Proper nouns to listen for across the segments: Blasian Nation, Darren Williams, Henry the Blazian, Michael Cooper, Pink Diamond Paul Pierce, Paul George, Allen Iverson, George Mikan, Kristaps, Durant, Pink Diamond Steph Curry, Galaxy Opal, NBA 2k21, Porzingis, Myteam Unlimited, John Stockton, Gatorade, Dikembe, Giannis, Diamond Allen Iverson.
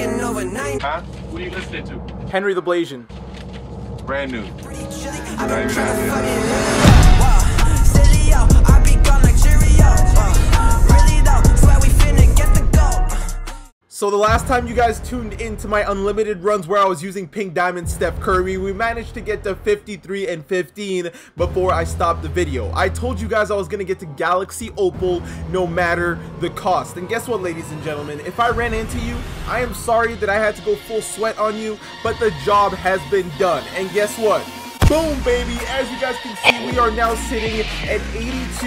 Thinking overnight. Huh? What are you listening to? Henry the Blazian. Brand new. So the last time you guys tuned into my unlimited runs where I was using Pink Diamond Steph Curry, we managed to get to 53 and 15 before I stopped the video. I told you guys I was going to get to Galaxy Opal no matter the cost. And guess what, ladies and gentlemen, if I ran into you, I am sorry that I had to go full sweat on you, but the job has been done. And guess what? Boom, baby. As you guys can see, we are now sitting at 82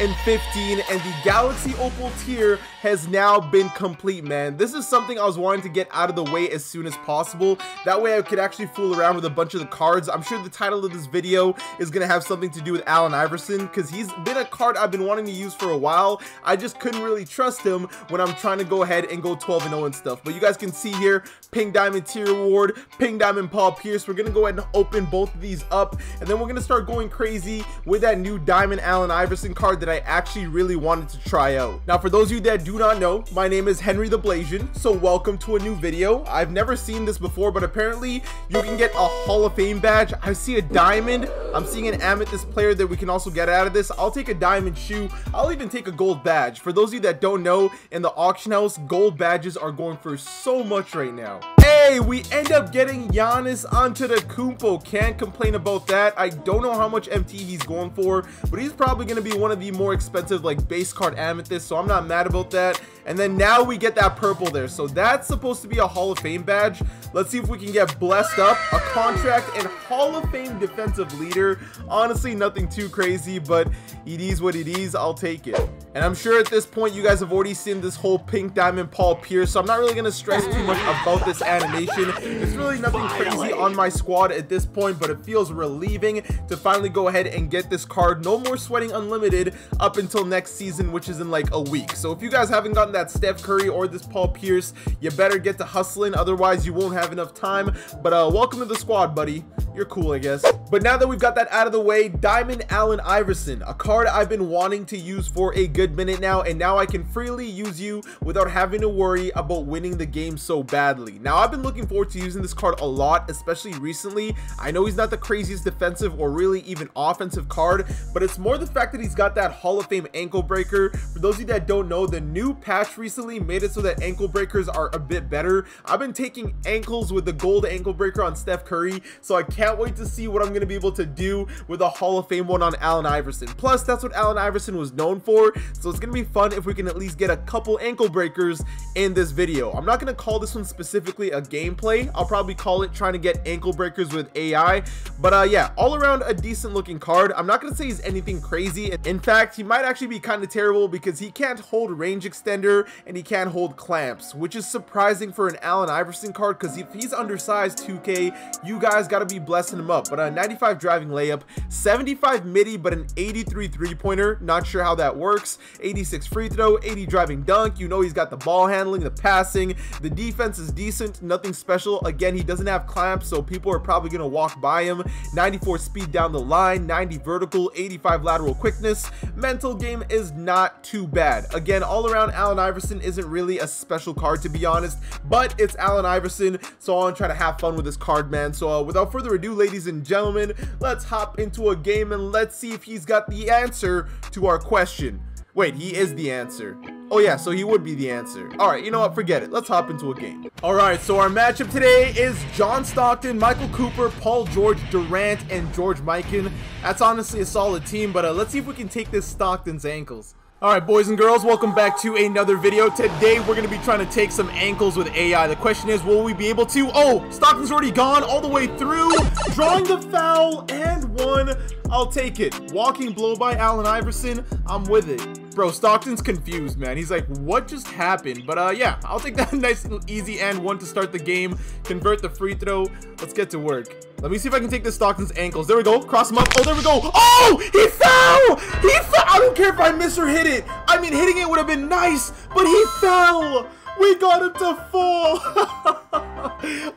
and 15, and the Galaxy Opal tier has now been complete, man. This is something I was wanting to get out of the way as soon as possible. That way I could actually fool around with a bunch of the cards. I'm sure the title of this video is going to have something to do with Allen Iverson, because he's been a card I've been wanting to use for a while. I just couldn't really trust him when I'm trying to go ahead and go 12-0 and stuff. But you guys can see here, Pink Diamond tier award, Pink Diamond Paul Pierce. We're going to go ahead and open both of these up, and then we're gonna start going crazy with that new Diamond Allen Iverson card that I actually really wanted to try out. Now, for those of you that do not know, my name is Henry the Blazian, so welcome to a new video. I've never seen this before, but apparently you can get a Hall of Fame badge. I see a diamond. I'm seeing an amethyst player that we can also get out of this. I'll take a diamond shoe. I'll even take a gold badge. For those of you that don't know, in the auction house, gold badges are going for so much right now. Hey, we end up getting Giannis onto the Kumpo. Can't complain about that. I don't know how much MT he's going for, but he's probably going to be one of the more expensive like base card amethyst, so I'm not mad about that. And then now we get that purple there. So that's supposed to be a Hall of Fame badge. Let's see if we can get blessed up, a contract, and Hall of Fame defensive leader. Honestly, nothing too crazy, but it is what it is. I'll take it. And I'm sure at this point you guys have already seen this whole Pink Diamond Paul Pierce, so I'm not really going to stress too much about this animation. It's really nothing crazy on my squad at this point, but it feels relieving to finally go ahead and get this card. No more sweating unlimited up until next season, which is in like a week. So if you guys haven't gotten that Steph Curry or this Paul Pierce, you better get to hustling, otherwise you won't have enough time. But welcome to the squad, buddy. You're cool, I guess. But now that we've got that out of the way, Diamond Allen Iverson, a card I've been wanting to use for a good minute now, and now I can freely use you without having to worry about winning the game so badly. Now, I've been looking forward to using this card a lot, especially recently. I know he's not the craziest defensive or really even offensive card, but it's more the fact that he's got that Hall of Fame ankle breaker. For those of you that don't know, the new patch recently made it so that ankle breakers are a bit better. I've been taking ankles with the gold ankle breaker on Steph Curry, so I can't wait to see what I'm going to be able to do with a Hall of Fame one on Allen Iverson. Plus, that's what Allen Iverson was known for, so it's going to be fun if we can at least get a couple ankle breakers in this video. I'm not going to call this one specifically a gameplay. I'll probably call it trying to get ankle breakers with AI. But yeah, all around a decent looking card. I'm not going to say he's anything crazy. In fact, he might actually be kind of terrible because he can't hold range extender and he can't hold clamps, which is surprising for an Allen Iverson card because if he's undersized 2K, you guys got to be blessing him up. But a 95 driving layup, 75 midi, but an 83 three-pointer. Not sure how that works. 86 free throw, 80 driving dunk. You know he's got the ball handling, the passing. The defense is decent, nothing special. Again, he doesn't have clamps, so people are probably going to walk by him. 94 speed down the line, 90 vertical, 85 lateral quickness. Mental game is not too bad. Again, all around Allen Iverson isn't really a special card, to be honest, but it's Allen Iverson, so I'm going to try to have fun with this card, man. So without further ado, ladies and gentlemen, let's hop into a game and let's see if he's got the answer to our question. Wait, he is the answer. Oh yeah, so he would be the answer. All right, you know what? Forget it. Let's hop into a game. All right, so our matchup today is John Stockton, Michael Cooper, Paul George, Durant, and George Mikan. That's honestly a solid team, but let's see if we can take this Stockton's ankles. All right, boys and girls, welcome back to another video. Today, we're going to be trying to take some ankles with AI. The question is, will we be able to? Oh, Stockton's already gone all the way through. Drawing the foul and one. I'll take it. Walking blow by Allen Iverson. I'm with it. Bro, Stockton's confused, man. He's like, what just happened? But yeah, I'll take that nice and easy and one to start the game. Convert the free throw. Let's get to work. Let me see if I can take this Stockton's ankles. There we go. Cross him up. Oh, there we go. Oh, he fell. He fell. I don't care if I miss or hit it. I mean, hitting it would have been nice, but he fell. We got him to fall.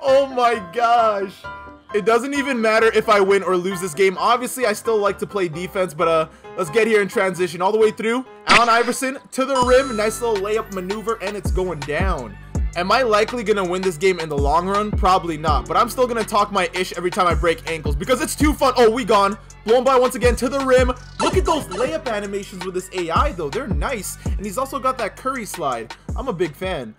Oh, my gosh. It doesn't even matter if I win or lose this game. Obviously, I still like to play defense, but let's get here and transition all the way through. Allen Iverson to the rim. Nice little layup maneuver, and it's going down. Am I likely gonna win this game in the long run? Probably not, but I'm still gonna talk my ish every time I break ankles because it's too fun. Oh, we gone. Blown by once again to the rim. Look at those layup animations with this AI though. They're nice. And he's also got that Curry slide. I'm a big fan.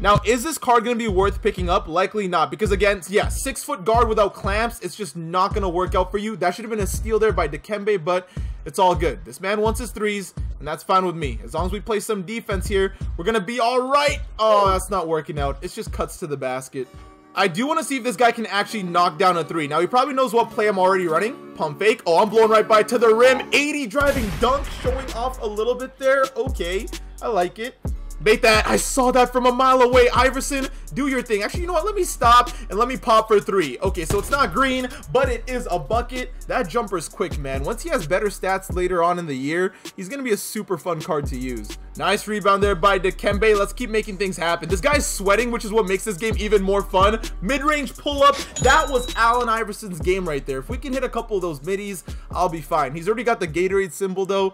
Now, is this card going to be worth picking up? Likely not, because again, yeah, 6 foot guard without clamps, it's just not going to work out for you. That should have been a steal there by Dikembe, but it's all good. This man wants his threes, and that's fine with me. As long as we play some defense here, we're going to be all right. Oh, that's not working out. It's just cuts to the basket. I do want to see if this guy can actually knock down a three. Now, he probably knows what play I'm already running. Pump fake. Oh, I'm blown right by to the rim. 80 driving dunk, showing off a little bit there. Okay, I like it. Bait that. I saw that from a mile away. Iverson, do your thing. Actually, you know what? Let me stop and let me pop for three. Okay, so it's not green, but it is a bucket. That jumper's quick, man. Once he has better stats later on in the year, he's going to be a super fun card to use. Nice rebound there by Dikembe. Let's keep making things happen. This guy's sweating, which is what makes this game even more fun. Mid-range pull-up. That was Allen Iverson's game right there. If we can hit a couple of those middies, I'll be fine. He's already got the Gatorade symbol, though.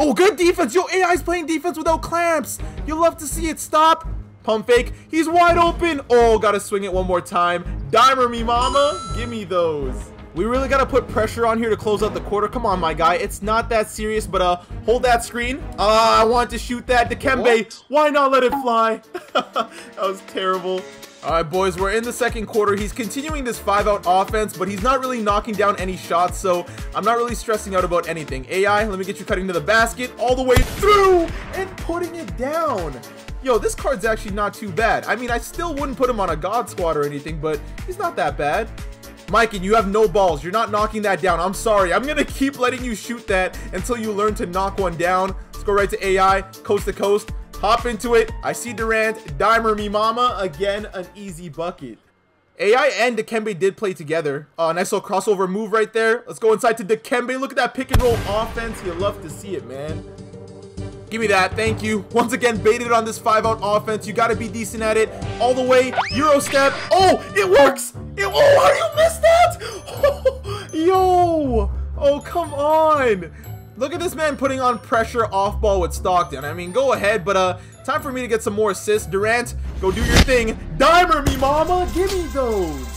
Oh, good defense. Yo, AI's playing defense without clamps. You'll love to see it. Stop. Pump fake. He's wide open. Oh, gotta swing it one more time. Dimer me mama. Give me those. We really gotta put pressure on here to close out the quarter. Come on, my guy. It's not that serious, but hold that screen. I want to shoot that. Dikembe, what? Why not let it fly? That was terrible. All right, boys, we're in the second quarter. He's continuing this five-out offense, but he's not really knocking down any shots, so I'm not really stressing out about anything. AI, let me get you cutting to the basket all the way through and putting it down. Yo, this card's actually not too bad. I mean, I still wouldn't put him on a God squad or anything, but he's not that bad. Mikan, you have no balls. You're not knocking that down. I'm sorry. I'm going to keep letting you shoot that until you learn to knock one down. Let's go right to AI, coast to coast. Hop into it. I see Durant. Dimer me mama. Again, an easy bucket. AI and Dikembe did play together. Oh, nice little crossover move right there. Let's go inside to Dikembe. Look at that pick and roll offense. You love to see it, man. Give me that. Thank you. Once again, baited on this five-out offense. You got to be decent at it. All the way. Euro step. Oh, it works. Oh, how do you miss that? Oh, yo. Oh, come on. Look at this man putting on pressure off ball with Stockton. I mean, go ahead, but time for me to get some more assists. Durant, go do your thing. Dimer me mama, give me those.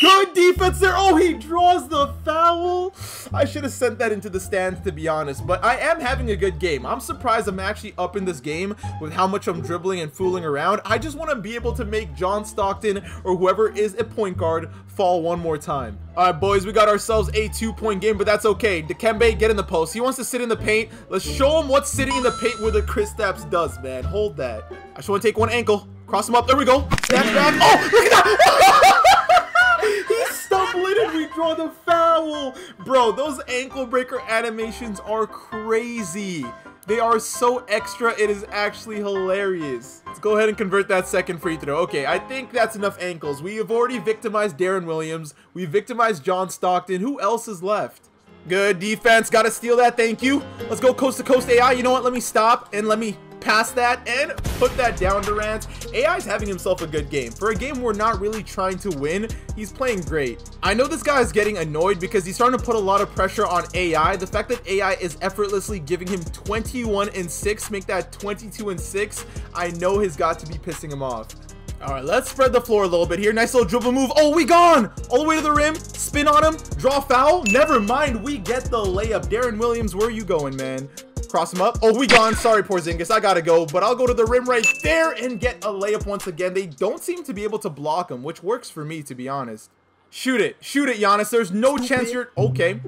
Good defense there. Oh, he draws the foul. I should have sent that into the stands, to be honest, but I am having a good game. I'm surprised I'm actually up in this game with how much I'm dribbling and fooling around. I just want to be able to make John Stockton or whoever is a point guard fall one more time. All right, boys, we got ourselves a two-point game, but that's okay. Dikembe, get in the post. He wants to sit in the paint. Let's show him what sitting in the paint with a Kristaps does, man. Hold that. I just want to take one ankle. Cross him up. There we go. Snap back. Oh, look at that. He stumbled and we draw the foul. Bro, those ankle breaker animations are crazy. They are so extra, it is actually hilarious. Let's go ahead and convert that second free throw. Okay, I think that's enough ankles. We have already victimized Darren Williams. We victimized John Stockton. Who else is left? Good defense. Gotta steal that. Thank you. Let's go coast to coast, AI. You know what? Let me stop and let me pass that and put that down, Durant. AI's having himself a good game. For a game we're not really trying to win, he's playing great. I know this guy is getting annoyed because he's starting to put a lot of pressure on AI. The fact that AI is effortlessly giving him 21 and 6, make that 22 and 6, I know he's got to be pissing him off. All right, let's spread the floor a little bit here. Nice little dribble move. Oh, we gone. All the way to the rim. Spin on him. Draw foul. Never mind. We get the layup. Darren Williams, where are you going, man? Cross him up. Oh, we gone. Sorry, Porzingis. I gotta go, but I'll go to the rim right there and get a layup once again. They don't seem to be able to block him, which works for me, to be honest. Shoot it. Shoot it, Giannis. There's no chance you're... Okay.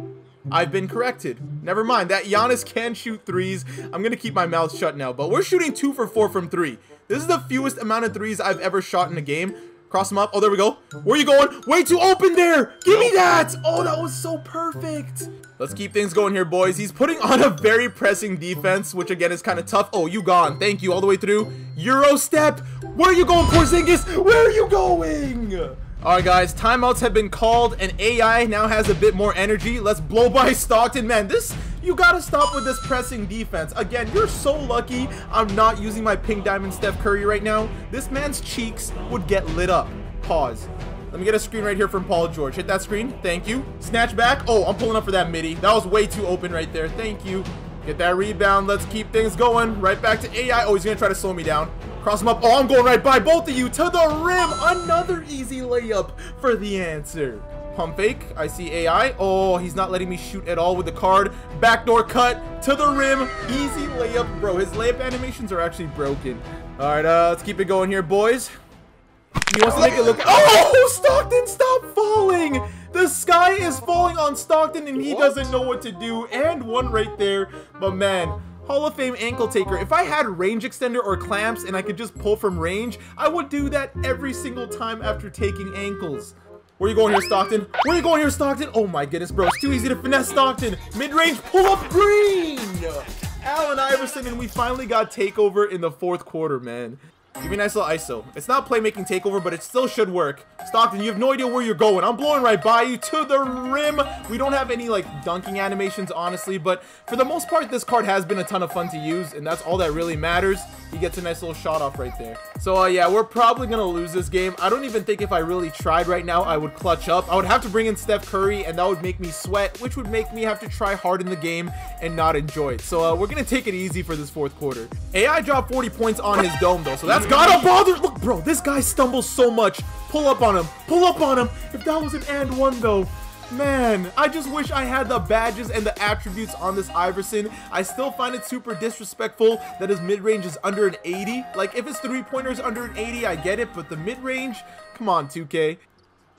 I've been corrected. Never mind. That Giannis can shoot threes. I'm gonna keep my mouth shut now, but we're shooting 2 for 4 from three. This is the fewest amount of threes I've ever shot in a game. Cross him up. Oh, there we go. Where are you going? Way too open there. Give me that. Oh, that was so perfect. Let's keep things going here, boys. He's putting on a very pressing defense, which again is kind of tough. Oh, you gone. Thank you all the way through. Euro step. Where are you going, Porzingis? Where are you going? All right, guys, timeouts have been called and AI now has a bit more energy. Let's blow by Stockton, man. You gotta stop with this pressing defense. Again, you're so lucky I'm not using my Pink Diamond Steph Curry right now. This man's cheeks would get lit up. Pause. Let me get a screen right here from Paul George. Hit that screen. Thank you. Snatch back. Oh, I'm pulling up for that midi. That was way too open right there. Thank you. Get that rebound. Let's keep things going. Right back to AI. Oh, he's gonna try to slow me down. Cross them up. Oh, I'm going right by both of you to the rim. Another easy layup for the answer. Pump fake. I see AI. Oh, he's not letting me shoot at all with the card. Backdoor cut to the rim. Easy layup, bro. His layup animations are actually broken. All right, let's keep it going here, boys. He wants to make it look. Oh, Stockton, stop falling. The sky is falling on Stockton, and he doesn't know what to do. And one right there. But man, Hall of Fame ankle taker. If I had range extender or clamps and I could just pull from range, I would do that every single time after taking ankles. Where are you going here, Stockton? Where are you going here, Stockton? Oh my goodness, bro. It's too easy to finesse Stockton. Mid-range pull-up green. Allen Iverson, and we finally got takeover in the fourth quarter, man. Give me a nice little ISO. It's not playmaking takeover, but it still should work. Stockton, you have no idea where you're going. I'm blowing right by you to the rim. We don't have any, like, dunking animations, honestly, but for the most part, this card has been a ton of fun to use, and that's all that really matters. He gets a nice little shot off right there. So, yeah, we're probably going to lose this game. I don't even think if I really tried right now, I would clutch up. I would have to bring in Steph Curry, and that would make me sweat, which would make me have to try hard in the game and not enjoy it. So, we're going to take it easy for this fourth quarter. AI dropped 40 points on his dome, though, so that's gotta bother. Look, bro, this guy stumbles so much. Pull up on him. Pull up on him. If that was an and one, though, man, I just wish I had the badges and the attributes on this Iverson. I still find it super disrespectful that his mid-range is under an 80. Like, if his three-pointer's under an 80, I get it, but the mid-range? Come on, 2K.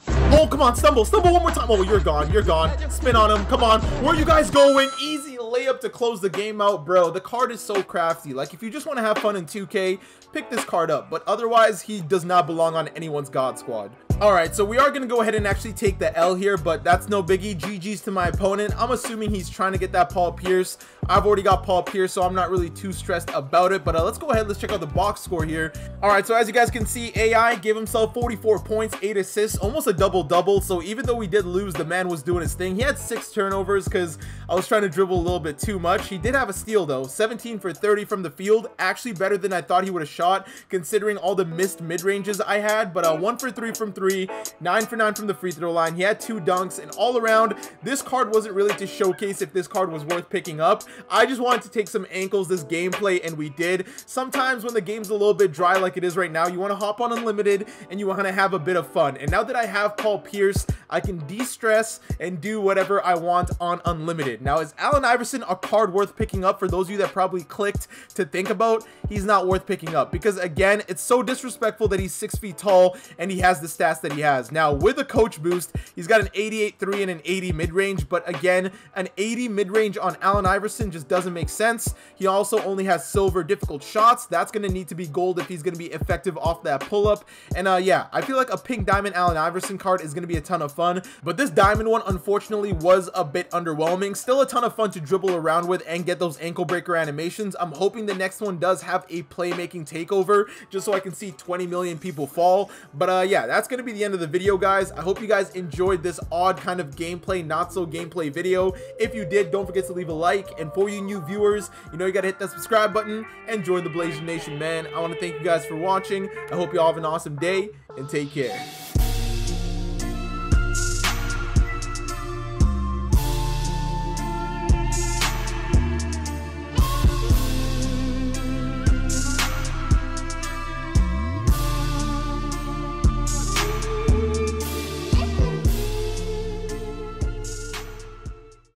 Oh, come on, stumble. Stumble one more time. Oh, you're gone. You're gone. Spin on him. Come on. Where are you guys going? Easy layup to close the game out, bro. The card is so crafty. Like, if you just want to have fun in 2K, pick this card up, but otherwise he does not belong on anyone's God squad. All right, so we are going to go ahead and actually take the L here, but that's no biggie. GG's to my opponent. I'm assuming he's trying to get that Paul Pierce. I've already got Paul Pierce, so I'm not really too stressed about it, but let's go ahead. Let's check out the box score here. All right, so as you guys can see, AI gave himself 44 points, 8 assists, almost a double-double. So even though we did lose, the man was doing his thing. He had 6 turnovers because I was trying to dribble a little bit too much. He did have a steal, though. 17 for 30 from the field, actually better than I thought he would have shot, considering all the missed mid-ranges I had, but 1 for 3 from 3, 9 for 9 from the free throw line. He had 2 dunks, and all around, this card wasn't really to showcase if this card was worth picking up. I just wanted to take some ankles this gameplay, and we did. Sometimes when the game's a little bit dry like it is right now, you want to hop on Unlimited, and you want to have a bit of fun. And now that I have Paul Pierce, I can de-stress and do whatever I want on Unlimited. Now, is Allen Iverson a card worth picking up? For those of you that probably clicked to think about, he's not worth picking up because, again, it's so disrespectful that he's 6 feet tall and he has the stats that he has. Now, with a coach boost, he's got an 88 3 and an 80 mid-range, but again, an 80 mid-range on Allen Iverson just doesn't make sense. He also only has silver difficult shots. That's going to need to be gold if he's going to be effective off that pull-up. And yeah, I feel like a pink diamond Allen Iverson card is going to be a ton of fun, but this diamond one, unfortunately, was a bit underwhelming. Still a ton of fun to dribble around with and get those ankle breaker animations. I'm hoping the next one does have a playmaking takeover just so I can see 20 million people fall. But yeah, that's going to be the end of the video, guys. I hope you guys enjoyed this odd kind of gameplay, not so gameplay video. If you did, don't forget to leave a like, and for you new viewers, you know you got to hit that subscribe button and join the Blasian Nation, man. I want to thank you guys for watching. I hope you all have an awesome day, and take care.